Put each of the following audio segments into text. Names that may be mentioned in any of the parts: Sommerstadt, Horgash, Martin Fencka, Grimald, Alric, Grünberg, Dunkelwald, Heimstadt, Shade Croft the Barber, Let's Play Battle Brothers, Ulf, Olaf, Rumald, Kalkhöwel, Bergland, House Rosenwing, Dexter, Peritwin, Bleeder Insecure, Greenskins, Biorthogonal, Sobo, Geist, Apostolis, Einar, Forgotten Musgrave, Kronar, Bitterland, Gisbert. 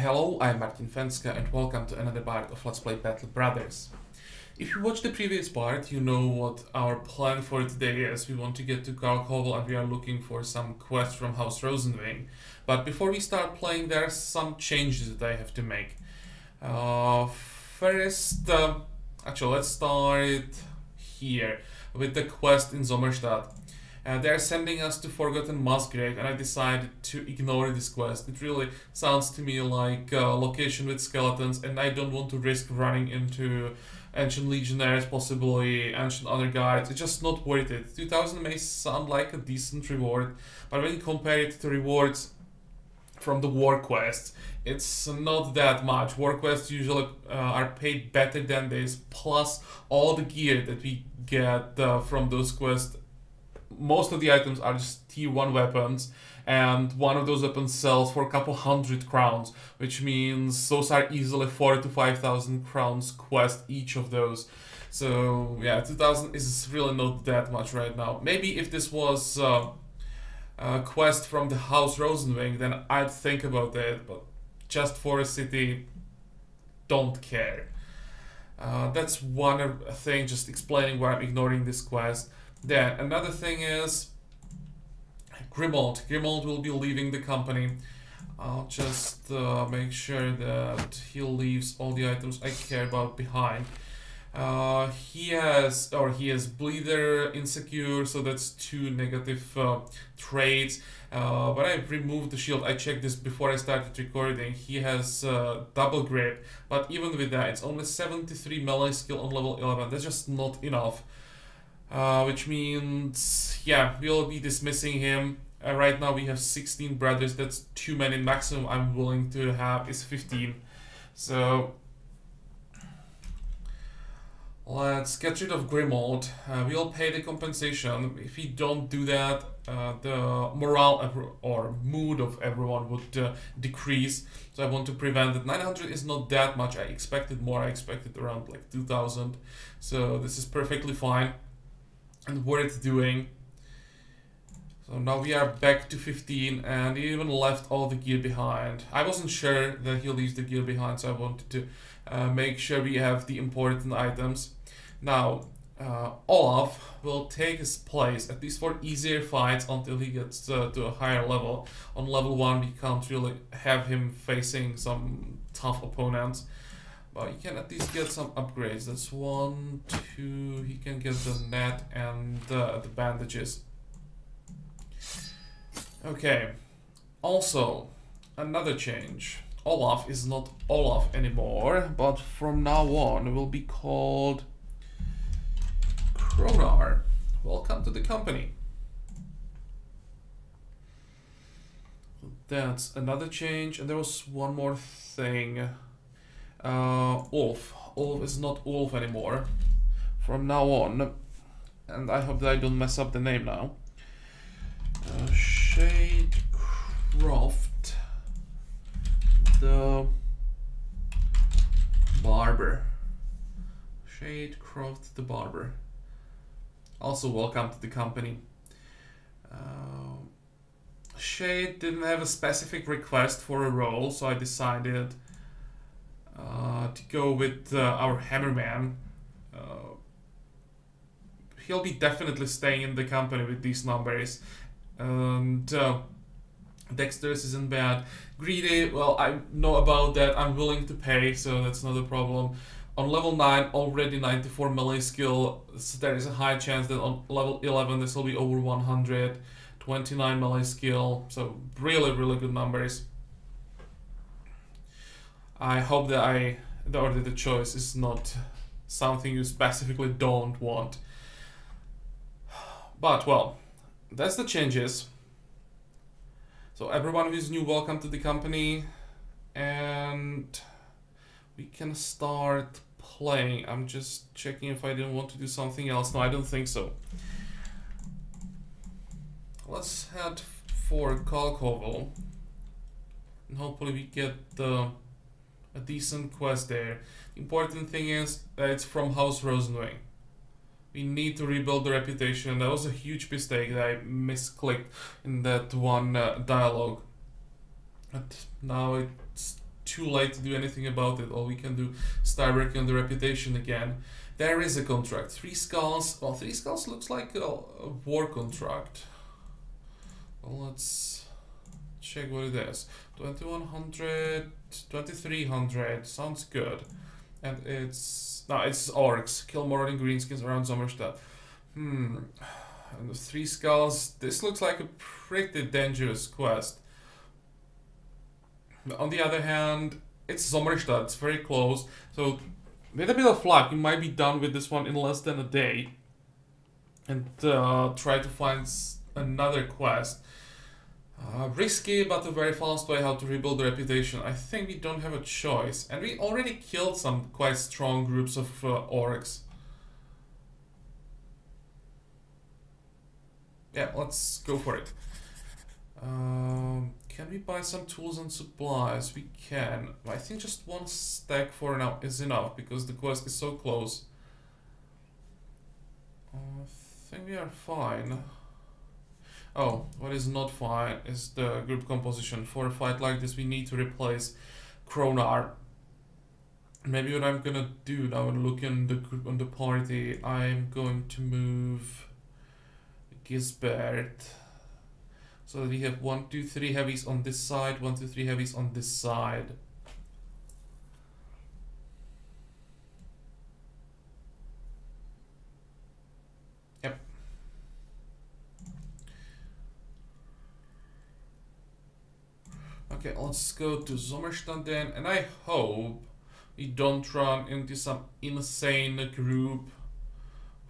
Hello, I'm Martin Fencka and welcome to another part of Let's Play Battle Brothers. If you watched the previous part, you know what our plan for today is. We want to get to Kalkhöwel and we are looking for some quests from House Rosenwing. But before we start playing, there are some changes that I have to make. First, actually let's start here with the quest in Sommerstadt. They're sending us to Forgotten Musgrave, and I decided to ignore this quest. It really sounds to me like a location with skeletons, and I don't want to risk running into ancient legionnaires, possibly ancient other guards. It's just not worth it. 2000 may sound like a decent reward, but when you compare it to rewards from the war quests, it's not that much. War quests usually are paid better than this, plus all the gear that we get from those quests. Most of the items are just tier 1 weapons, and one of those weapons sells for a couple hundred crowns, which means those are easily 4,000 to 5,000 crowns quest each of those. So yeah, 2,000 is really not that much right now. Maybe if this was a quest from the House Rosenwing, then I'd think about it, but just for a city, don't care. That's one thing, just explaining why I'm ignoring this quest. Then another thing is Grimald. Grimald will be leaving the company. I'll just make sure that he leaves all the items I care about behind. He has Bleeder Insecure, so that's two negative traits. But I removed the shield. I checked this before I started recording. He has double grip, but even with that, it's only 73 melee skill on level 11. That's just not enough. Which means, yeah, we'll be dismissing him. Right now we have 16 brothers, that's too many. Maximum I'm willing to have is 15. So, let's get rid of Grimald. We'll pay the compensation. If we don't do that, the morale or mood of everyone would decrease. So I want to prevent that. 900 is not that much. I expected more. I expected around like 2000. So this is perfectly fine and worth doing. So now we are back to 15, and he even left all the gear behind. I wasn't sure that he leaves the gear behind, so I wanted to make sure we have the important items. Now Olaf will take his place, at least for easier fights, until he gets to a higher level. On level 1 we can't really have him facing some tough opponents. But he can at least get some upgrades. That's 1, 2, he can get the net and the bandages. Okay, also another change. Olaf is not Olaf anymore, but from now on will be called Kronar. Welcome to the company. That's another change, and there was one more thing. Ulf. Ulf is not Ulf anymore from now on, and I hope that I don't mess up the name now. Shade Croft the Barber. Shade Croft the Barber. Also welcome to the company. Shade didn't have a specific request for a role, so I decided to go with our Hammerman. He'll be definitely staying in the company with these numbers. And Dexter's isn't bad. Greedy, well, I know about that. I'm willing to pay, so that's not a problem. On level 9, already 94 melee skill. So there is a high chance that on level 11 this will be over 100. 29 melee skill. So really, really good numbers. I hope that the choice is not something you specifically don't want. But well, that's the changes. So everyone who's new, welcome to the company, and we can start playing. I'm just checking if I didn't want to do something else. No, I don't think so. Let's head for Kalkhöwel, and hopefully we get a decent quest there. Important thing is that it's from House Rosenwing. We need to rebuild the reputation. That was a huge mistake that I misclicked in that one dialogue. But now it's too late to do anything about it. All we can do is start working on the reputation again. There is a contract. 3 skulls. Well, 3 skulls looks like a war contract. Well, let's check what it is. 2100, 2300. Sounds good. And it's... no, it's orcs. Kill more than greenskins around Sommerstadt. Hmm. And the 3 skulls. This looks like a pretty dangerous quest. On the other hand, it's Sommerstadt. It's very close. So, with a bit of luck, we might be done with this one in less than a day. And try to find another quest. Risky, but a very fast way how to rebuild the reputation. I think we don't have a choice. And we already killed some quite strong groups of orcs. Yeah, let's go for it. Can we buy some tools and supplies? We can. I think just 1 stack for now is enough because the quest is so close. I think we are fine. Oh, what is not fine is the group composition. For a fight like this, we need to replace Kronar. Maybe what I'm gonna do now and look in the group on the party, I'm going to move Gisbert. So we have 1, 2, 3 heavies on this side, 1, 2, 3 heavies on this side. Yep. Okay, let's go to Sommerstadt then, and I hope we don't run into some insane group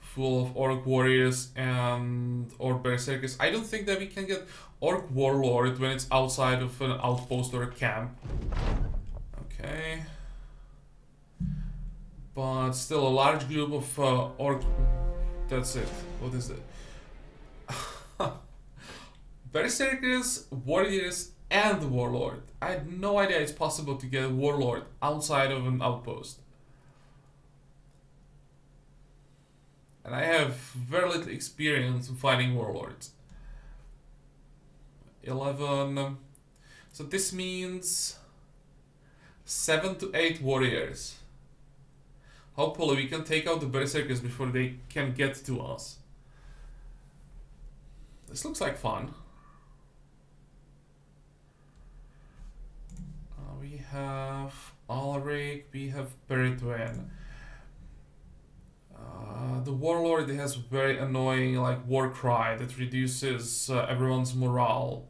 full of orc warriors and orc berserkers. I don't think that we can get orc warlord when it's outside of an outpost or a camp. Okay. But still a large group of orc... That's it. What is it? Berserkers, warriors and warlord. I had no idea it's possible to get a warlord outside of an outpost. And I have very little experience in fighting warlords. 11. So this means 7 to 8 warriors. Hopefully we can take out the berserkers before they can get to us. This looks like fun. We have Alric, we have Peritwin. The warlord has very annoying like war cry that reduces everyone's morale.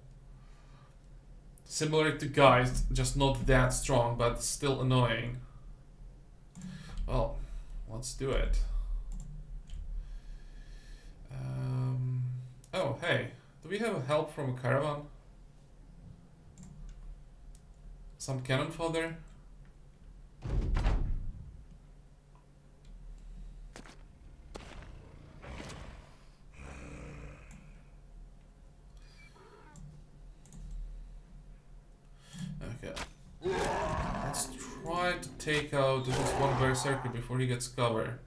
Similar to Geist, just not that strong, but still annoying. Well, let's do it. Oh, hey, do we have help from a caravan? Some cannon fodder? To take out this one berserker before he gets cover.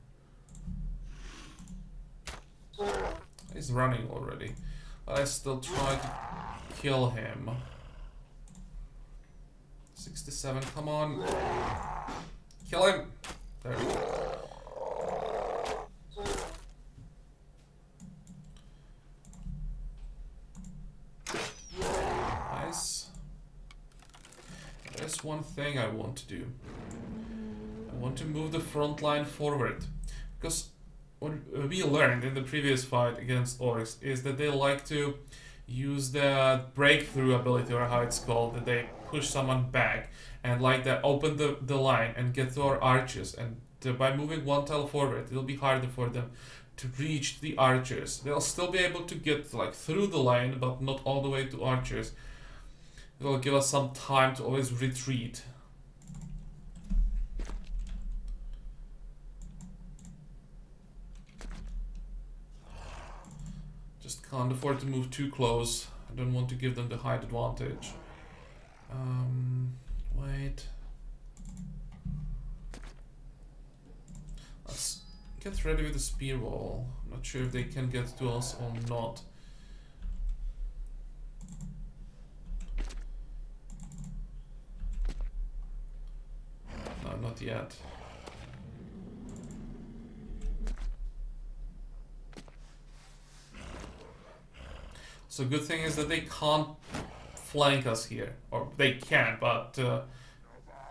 He's running already. But I still try to kill him. 67, come on. Kill him! There we go. Nice. There's one thing I want to do. I want to move the front line forward, because what we learned in the previous fight against orcs is that they like to use the breakthrough ability, or how it's called, that they push someone back and like that open the line and get to our archers, and by moving one tile forward it'll be harder for them to reach the archers. They'll still be able to get like through the line but not all the way to archers. It will give us some time to always retreat. Just can't afford to move too close. I don't want to give them the height advantage. Wait. Let's get ready with the spear wall. I'm not sure if they can get to us or not. yet. So good thing is that they can't flank us here. Or they can, but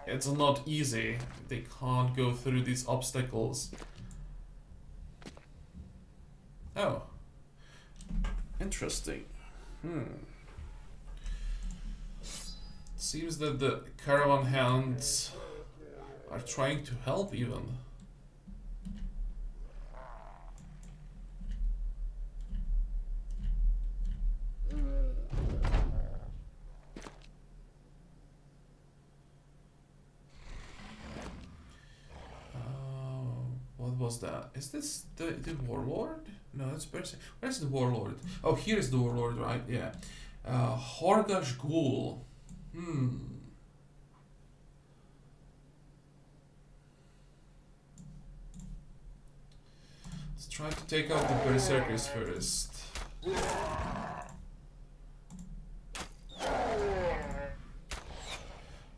it's not easy. They can't go through these obstacles. Oh. Interesting. Seems that the caravan hounds are trying to help even. Was that? Is this the warlord? No, that's person. Where's the warlord? Oh, here's the warlord, right? Yeah. Horgash Ghoul. Let's try to take out the berserkers first. I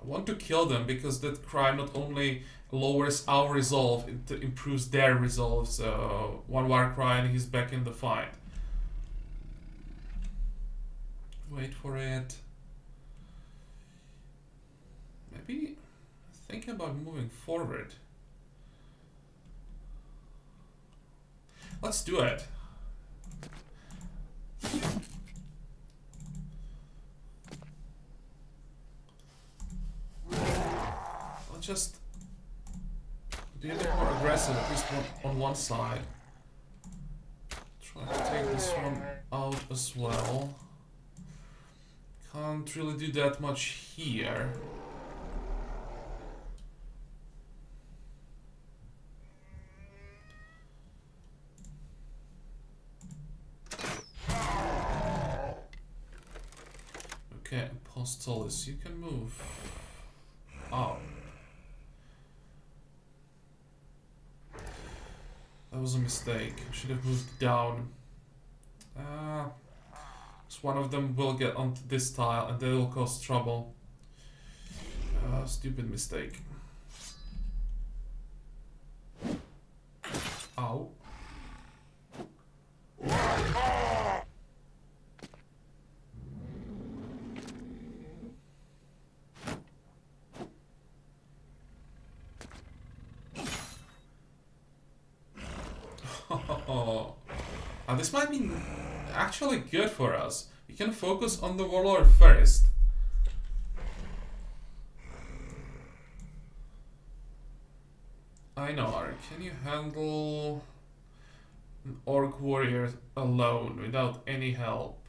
want to kill them because that crime not only lowers our resolve, it improves their resolve. So one war cry and he's back in the fight. Wait for it. Maybe thinking about moving forward. Let's do it. Let's just be a bit more aggressive, at least on one side. Try to take this one out as well. Can't really do that much here. Okay, Apostolis, you can move out. That was a mistake. I should have moved down. Because one of them will get onto this tile and that will cause trouble. Stupid mistake. Ow. This might be actually good for us. We can focus on the warlord first. Einar, can you handle an orc warrior alone without any help?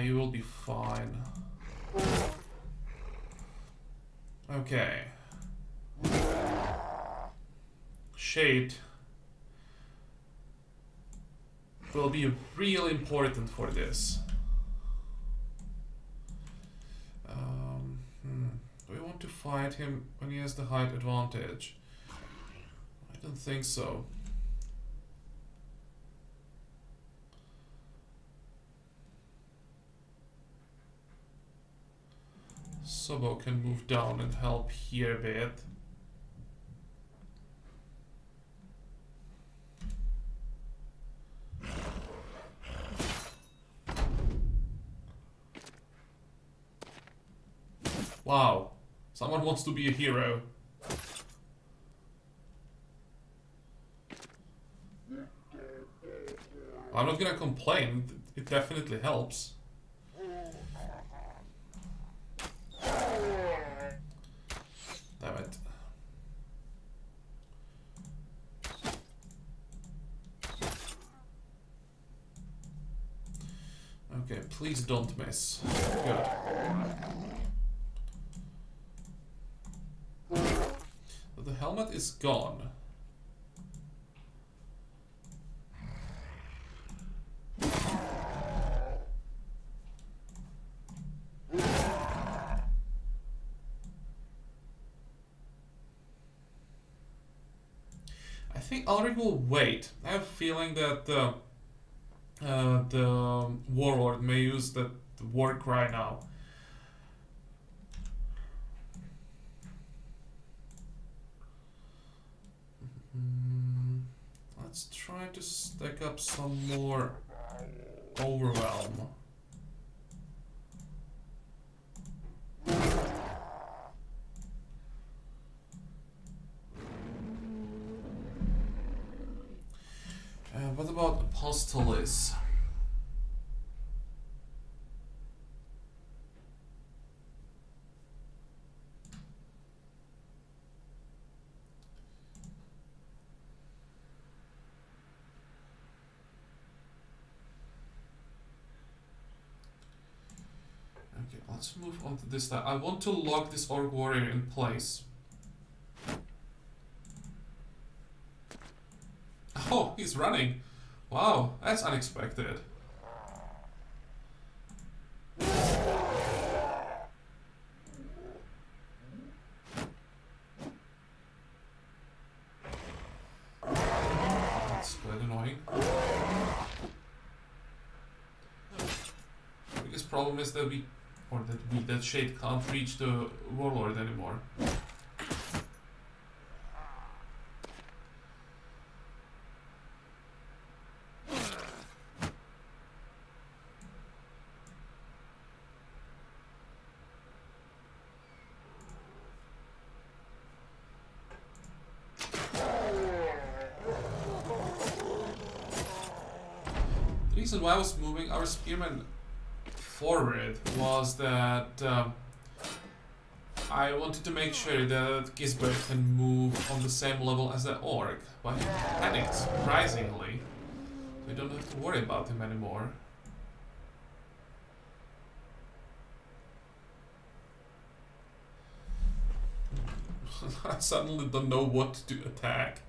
You will be fine. Okay. Shade will be really important for this. Do we want to fight him when he has the height advantage? I don't think so. Sobo can move down and help here a bit. Wow, someone wants to be a hero. I'm not gonna complain, it definitely helps. Damn it. Okay, please don't miss. Good. The helmet is gone. I think Alric will wait. I have a feeling that the warlord may use that war cry now. Let's try to stack up some more overwhelm. What about Apostolis? Okay, let's move on to this side. I want to lock this orc warrior in place. Oh, he's running. Wow, that's unexpected. That's quite annoying. The biggest problem is that that Shade can't reach the warlord anymore. Why I was moving our spearmen forward was that I wanted to make sure that Gisbert can move on the same level as the orc, but he panicked surprisingly. We don't have to worry about him anymore. I suddenly don't know what to attack.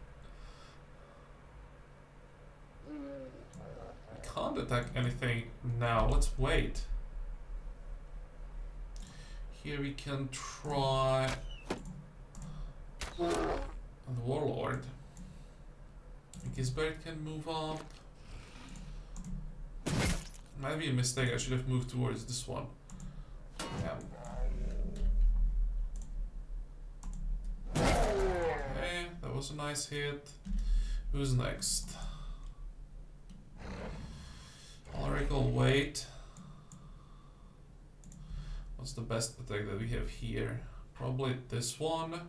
Can't attack anything now. Let's wait. Here we can try the warlord. Gisbert can move up. Might be a mistake. I should have moved towards this one. Yeah. Okay, that was a nice hit. Who's next? Alric will wait. What's the best attack that we have here? Probably this one.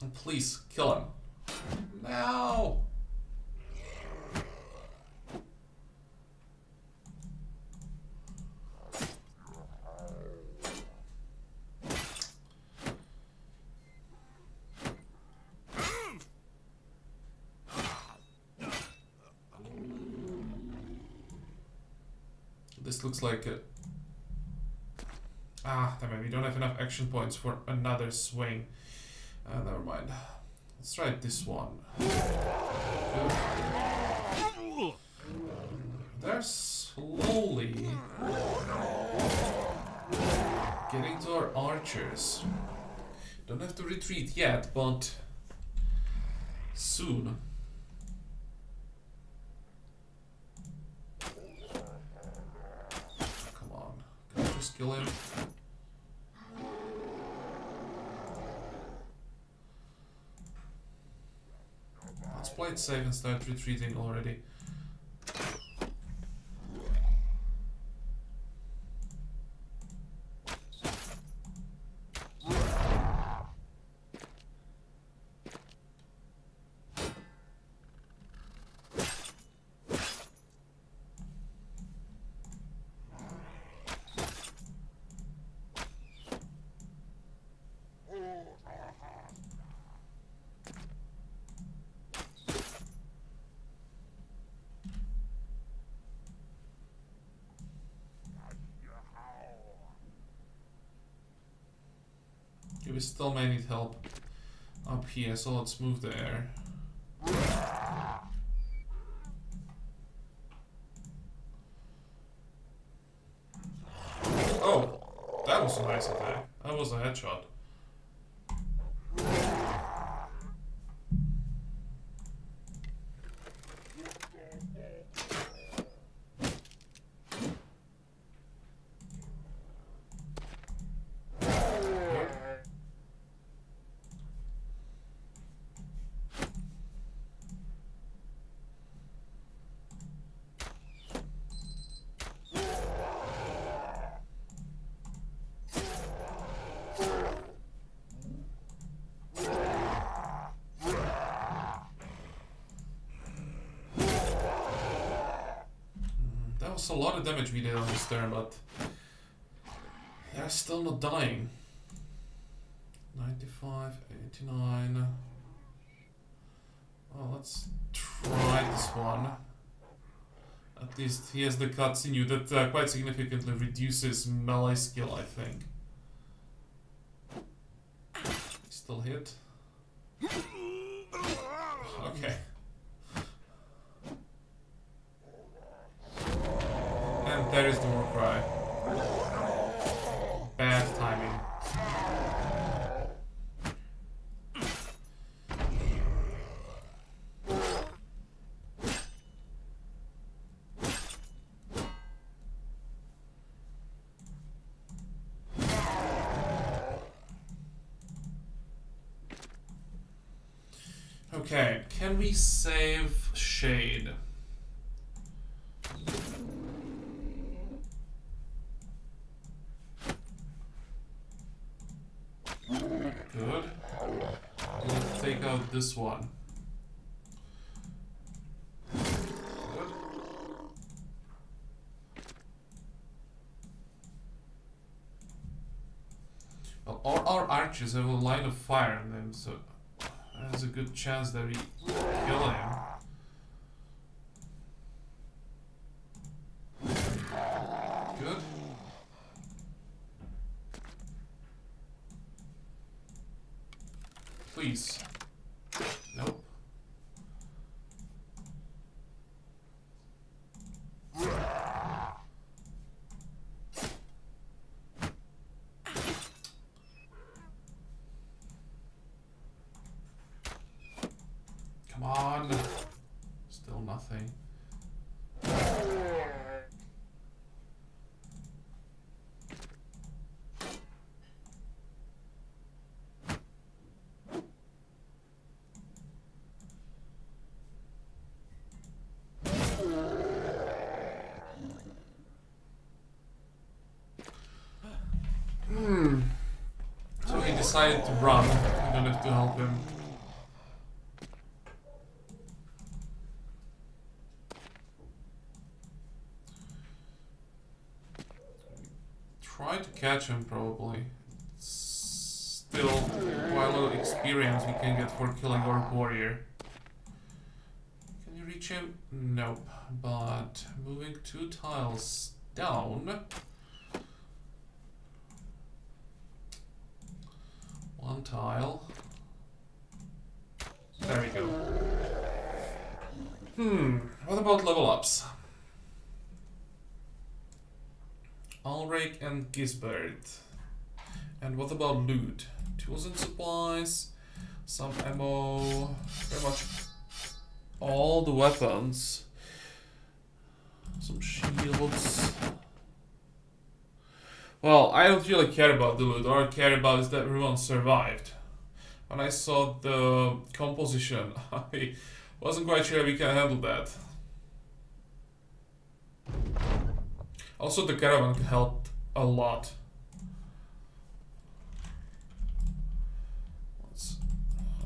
And please kill him. No! Looks like it. Ah, damn it, we don't have enough action points for another swing. Never mind. Let's try this one. Good. They're slowly getting to our archers. Don't have to retreat yet, but soon. Kill him. Let's play it safe and start retreating already. We still may need help up here, so let's move there. Oh, that was a nice attack. That was a headshot. was a lot of damage we did on this turn, but they're still not dying. 95, 89. Well, let's try this one. At least he has the Continue that quite significantly reduces melee skill, I think. Still hit. Okay. And there is the war cry. Bad timing. Okay, can we save Shade? Good. We'll take out this one. Well, all our archers have a line of fire in them, so there's a good chance that we kill him. Good. Please. Nope. Decided to run. We don't have to help him. Try to catch him, probably. It's still quite a lot of experience we can get for killing our warrior. Can you reach him? Nope. But moving 2 tiles down. One tile. There we go. What about level ups? Alric and Gisbert. And what about loot? Tools and supplies, some ammo, pretty much all the weapons. Some shields. Well, I don't really care about the loot. All I care about is that everyone survived. When I saw the composition, I wasn't quite sure we can handle that. Also, the caravan helped a lot.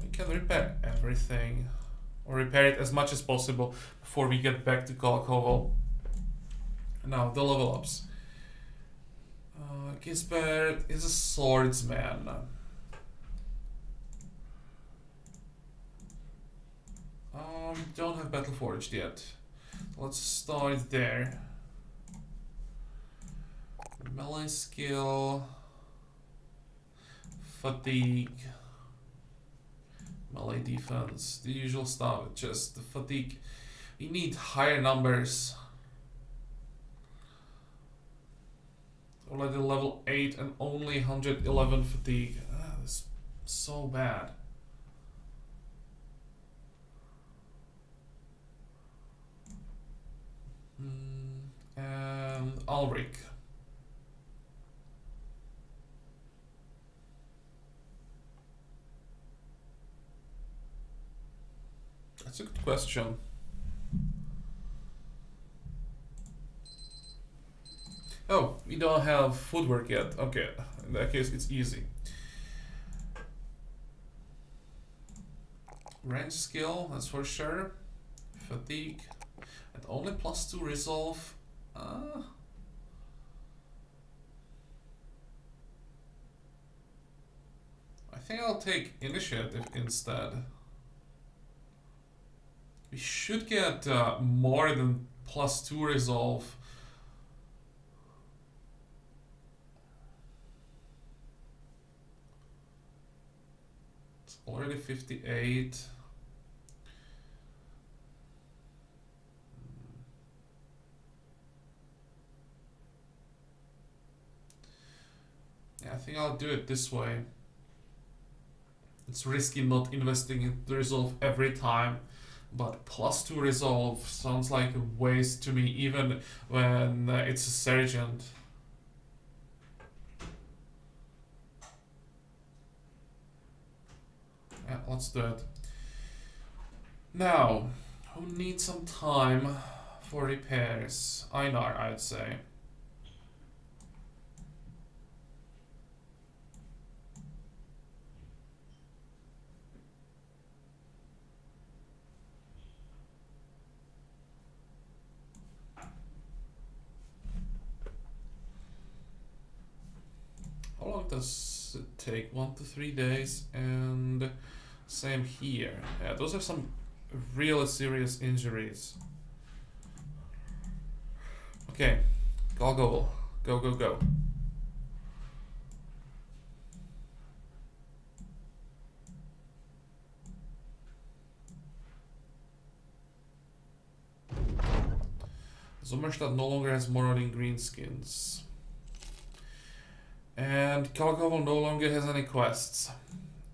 We can repair everything, or repair it as much as possible before we get back to Kalkhöwel. Now, the level ups. Gisbert is a swordsman. We don't have Battle Forged yet. Let's start there. Melee skill, fatigue, melee defense, the usual stuff, just the fatigue. We need higher numbers. Already level 8 and only 111 fatigue. That's so bad. And Alric. That's a good question. Oh, we don't have footwork yet. Okay, in that case it's easy. Range skill, that's for sure. Fatigue. And only +2 resolve. I think I'll take initiative instead. We should get more than +2 resolve. It's already 58. Yeah, I think I'll do it this way. It's risky not investing in the resolve every time, but +2 resolve sounds like a waste to me, even when it's a sergeant. Yeah, let's do it. Now, we need some time for repairs. Einar, I'd say. How long does it take? 1 to 3 days, and same here. Yeah, those are some really serious injuries. Okay, Goggle. Go, go, go. Sommerstadt no longer has marauding greenskins. And Kalkhöwel no longer has any quests.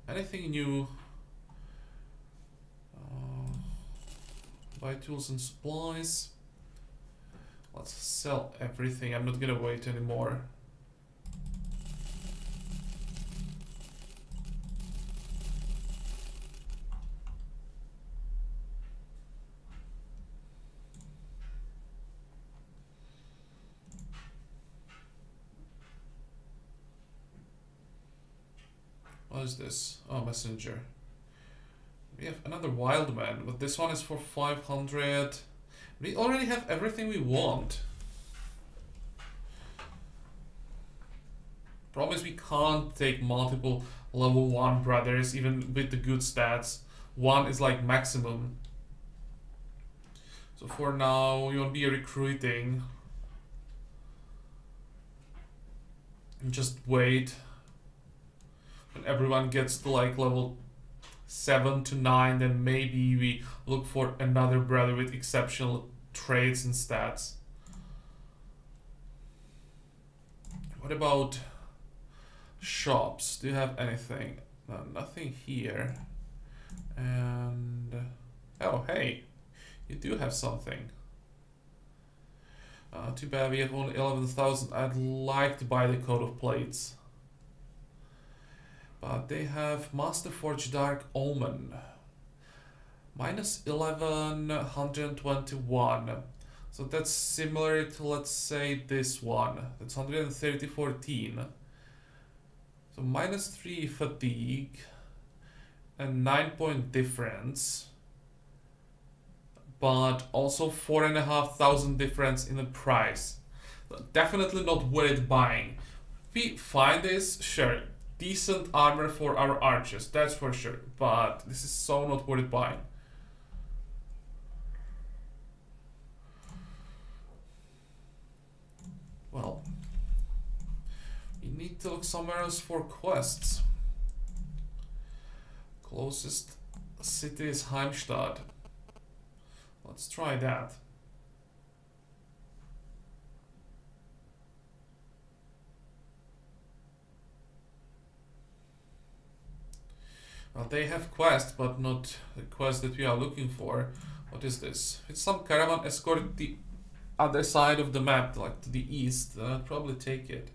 Anything new? Buy tools and supplies. Let's sell everything. I'm not gonna wait anymore. Is this? Oh, messenger. We have another wild man, but this one is for 500. We already have everything we want. Problem is we can't take multiple level 1 brothers, even with the good stats. 1 is like maximum. So for now, you won't be recruiting. And just wait. When everyone gets to like level 7 to 9, then maybe we look for another brother with exceptional traits and stats. What about shops? Do you have anything? No, nothing here. And oh, hey, you do have something. Too bad we have only 11,000. I'd like to buy the coat of plates. They have Masterforge Dark Omen. -11, 121. So that's similar to, let's say, this one. That's 130-14. So -3 fatigue and 9 point difference. But also 4,500 difference in the price. So definitely not worth buying. We find this, sure. Decent armor for our archers, that's for sure, but this is so not worth buying. Well, we need to look somewhere else for quests. Closest city is Heimstadt. Let's try that. Well, they have quests, but not the quest that we are looking for. What is this? It's some caravan escort the other side of the map, like to the east. Then I'd probably take it.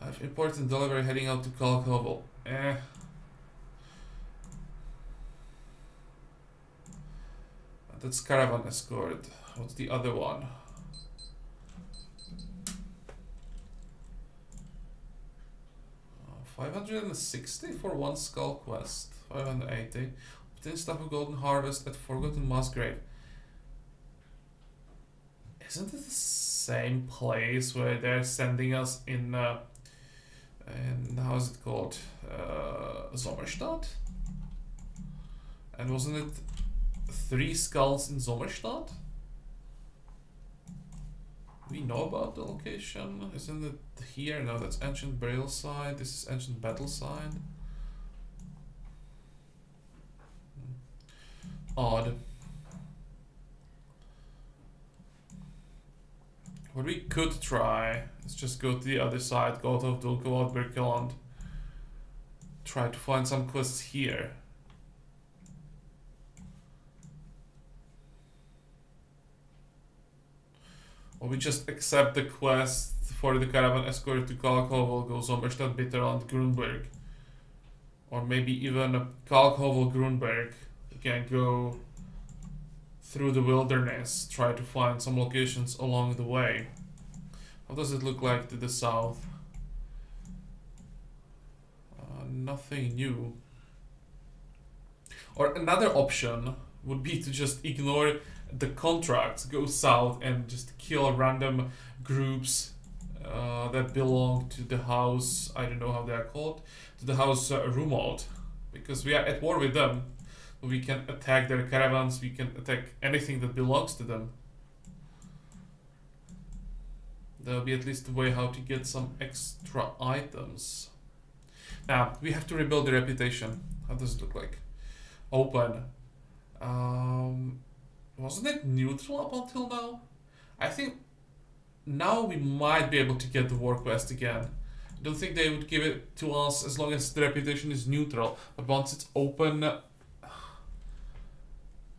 I have important delivery heading out to Kalkhöwel. Eh. That's caravan escort. What's the other one? $560 for one skull quest. $580. Obtain stuff of golden harvest at Forgotten Musgrave. Isn't it the same place where they're sending us in, how's it called? Sommerstadt? And wasn't it 3 skulls in Sommerstadt? We know about the location. Isn't it here? No, that's Ancient Burial Site. This is Ancient Battle Site. Odd. What we could try is just go to the other side, go to Dunkelwald, Bergland, try to find some quests here. Or we just accept the quest for the caravan escort to Kalkhöwel, go Sommerstadt, Bitterland, Grünberg. Or maybe even Kalkhöwel, Grünberg. You can go through the wilderness, try to find some locations along the way. How does it look like to the south? Nothing new. Or another option would be to just ignore the contracts, go south and just kill random groups that belong to the house, I don't know how they are called, to the house Rumald, because we are at war with them. We can attack their caravans, we can attack anything that belongs to them. There'll be at least a way how to get some extra items. Now, we have to rebuild the reputation. How does it look like? Open. Wasn't it neutral up until now? I think now we might be able to get the war quest again. I don't think they would give it to us as long as the reputation is neutral. But once it's open,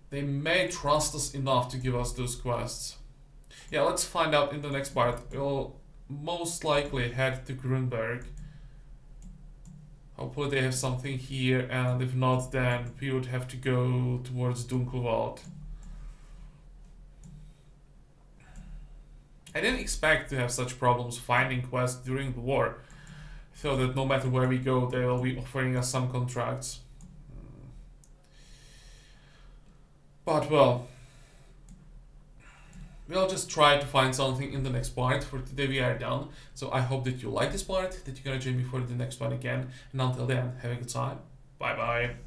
they may trust us enough to give us those quests. Yeah, let's find out in the next part. We'll most likely head to Grünberg. Hopefully they have something here, and if not, then we would have to go towards Dunkelwald. I didn't expect to have such problems finding quests during the war. I feel that no matter where we go, they will be offering us some contracts. But well, we'll just try to find something in the next part. For today we are done. So I hope that you like this part, that you're gonna join me for the next one again. And until then, have a good time. Bye bye.